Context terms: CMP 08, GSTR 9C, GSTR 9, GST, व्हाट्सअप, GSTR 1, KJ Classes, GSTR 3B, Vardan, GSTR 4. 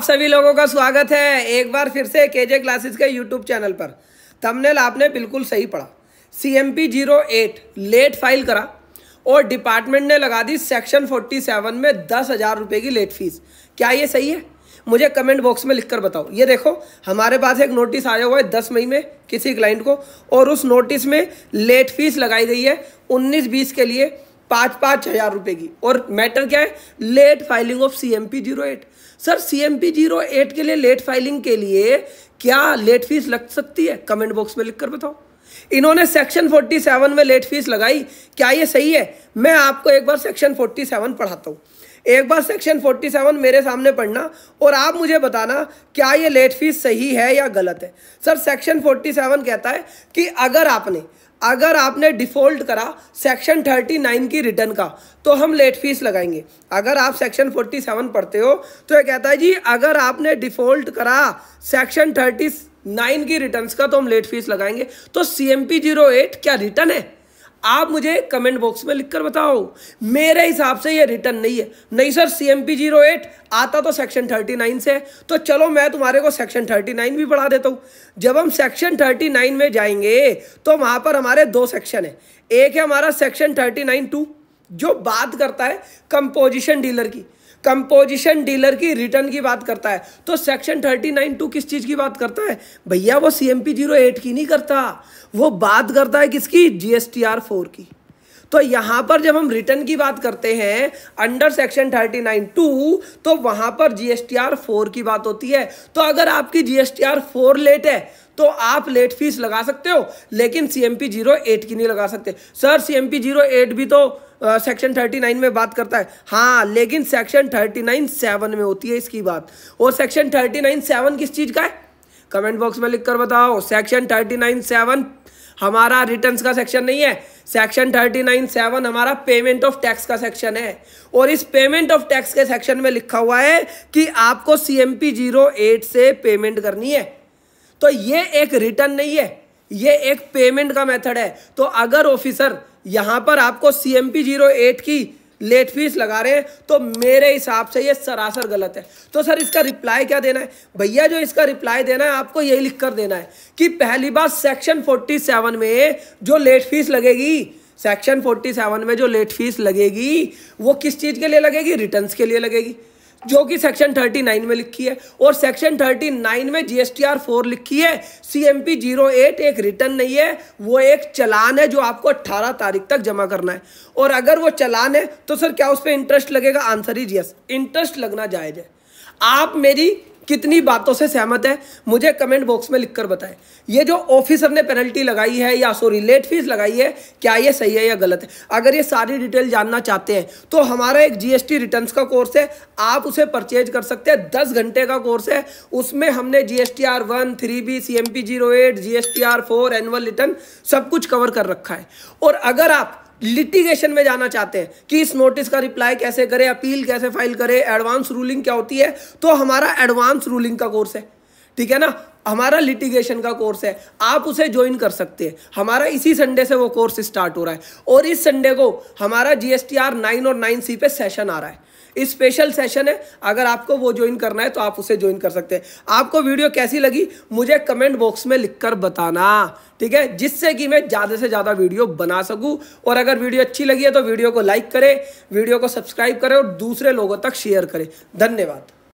आप सभी लोगों का स्वागत है एक बार फिर से केजे क्लासेस के यूट्यूब चैनल पर। थंबनेल आपने बिल्कुल सही पढ़ा, सीएमपी 08 लेट फाइल करा और डिपार्टमेंट ने लगा दी सेक्शन 47 में 10,000 रुपये की लेट फीस। क्या ये सही है? मुझे कमेंट बॉक्स में लिखकर बताओ। ये देखो हमारे पास एक नोटिस आया हुआ है 10 मई में किसी क्लाइंट को, और उस नोटिस में लेट फीस लगाई गई है 19-20 के लिए 5-5 हज़ार रुपये की। और मैटर क्या है? Late filing of CMP 08। Sir CMP 08 के लिए लेट फाइलिंग के लिए क्या लेट फीस लग सकती है? कमेंट बॉक्स में लिखकर बताओ। इन्होंने सेक्शन 47 में लेट फीस लगाई, क्या ये सही है? मैं आपको एक बार सेक्शन 47 पढ़ाता हूँ। एक बार सेक्शन 47 मेरे सामने पढ़ना और आप मुझे बताना क्या ये लेट फीस सही है या गलत है। सर सेक्शन 47 कहता है कि अगर आपने डिफ़ॉल्ट करा सेक्शन 39 की रिटर्न का तो हम लेट फीस लगाएंगे। अगर आप सेक्शन 47 पढ़ते हो तो ये कहता है जी अगर आपने डिफ़ॉल्ट करा सेक्शन 39 की रिटर्न्स का तो हम लेट फीस लगाएंगे। तो CMP 08 क्या रिटर्न है? आप मुझे कमेंट बॉक्स में लिखकर बताओ। मेरे हिसाब से ये रिटर्न नहीं है। नहीं सर CMP 08 आता तो सेक्शन 39 से है, तो चलो मैं तुम्हारे को सेक्शन 39 भी पढ़ा देता हूँ। जब हम सेक्शन 39 में जाएंगे तो वहाँ पर हमारे दो सेक्शन है। एक है हमारा सेक्शन 39(2) जो बात करता है कंपोजिशन डीलर की। कंपोजिशन डीलर की रिटर्न की बात करता है। तो सेक्शन 39(2) किस चीज़ की बात करता है भैया? वो CMP 08 की नहीं करता, वो बात करता है किसकी? GSTR 4 की। तो यहाँ पर जब हम रिटर्न की बात करते हैं अंडर सेक्शन 39(2) तो वहाँ पर GSTR 4 की बात होती है। तो अगर आपकी GSTR 4 लेट है तो आप लेट फीस लगा सकते हो, लेकिन CMP 08 की नहीं लगा सकते। सर CMP 08 भी तो सेक्शन 39 में बात करता है। हाँ, लेकिन सेक्शन 39(7) में होती है इसकी बात। और सेक्शन 39(7) किस चीज़ का है? कमेंट बॉक्स में लिखकर बताओ। सेक्शन 39(7) हमारा रिटर्न्स का सेक्शन नहीं है। सेक्शन 39(7) हमारा पेमेंट ऑफ टैक्स का सेक्शन है। और इस पेमेंट ऑफ टैक्स के सेक्शन में लिखा हुआ है कि आपको CMP 08 से पेमेंट करनी है। तो ये एक रिटर्न नहीं है, ये एक पेमेंट का मेथड है। तो अगर ऑफिसर यहाँ पर आपको CMP 08 की लेट फीस लगा रहे हैं तो मेरे हिसाब से ये सरासर गलत है। तो सर इसका रिप्लाई क्या देना है भैया? जो इसका रिप्लाई देना है आपको यही लिख कर देना है कि पहली बात सेक्शन 47 में जो लेट फीस लगेगी, सेक्शन 47 में जो लेट फीस लगेगी वो किस चीज़ के लिए लगेगी? रिटर्न्स के लिए लगेगी, जो कि सेक्शन 39 में लिखी है। और सेक्शन 39 में GSTR 4 लिखी है। CMP 08 एक रिटर्न नहीं है, वो एक चलान है जो आपको 18 तारीख तक जमा करना है। और अगर वो चलान है तो सर क्या उस पर इंटरेस्ट लगेगा? आंसर इज यस, इंटरेस्ट लगना जायज़ है। आप मेरी कितनी बातों से सहमत है मुझे कमेंट बॉक्स में लिखकर बताएं। ये जो ऑफिसर ने पेनल्टी लगाई है या लेट फीस लगाई है, क्या ये सही है या गलत है? अगर ये सारी डिटेल जानना चाहते हैं तो हमारा एक GST रिटर्न्स का कोर्स है, आप उसे परचेज कर सकते हैं। 10 घंटे का कोर्स है, उसमें हमने GSTR 1, 3B, CMP 08, GSTR 4, annual return सब कुछ कवर कर रखा है। और अगर आप लिटिगेशन में जाना चाहते हैं कि इस नोटिस का रिप्लाई कैसे करें, अपील कैसे फाइल करें, एडवांस रूलिंग क्या होती है, तो हमारा एडवांस रूलिंग का कोर्स है। ठीक है ना, हमारा लिटिगेशन का कोर्स है, आप उसे ज्वाइन कर सकते हैं। हमारा इसी संडे से वो कोर्स स्टार्ट हो रहा है। और इस संडे को हमारा GSTR 9 और 9C पे सेशन आ रहा है, स्पेशल सेशन है। अगर आपको वो ज्वाइन करना है तो आप उसे ज्वाइन कर सकते हैं। आपको वीडियो कैसी लगी मुझे कमेंट बॉक्स में लिखकर बताना, ठीक है, जिससे कि मैं ज़्यादा से ज़्यादा वीडियो बना सकूं। और अगर वीडियो अच्छी लगी है तो वीडियो को लाइक करें, वीडियो को सब्सक्राइब करें और दूसरे लोगों तक शेयर करें। धन्यवाद।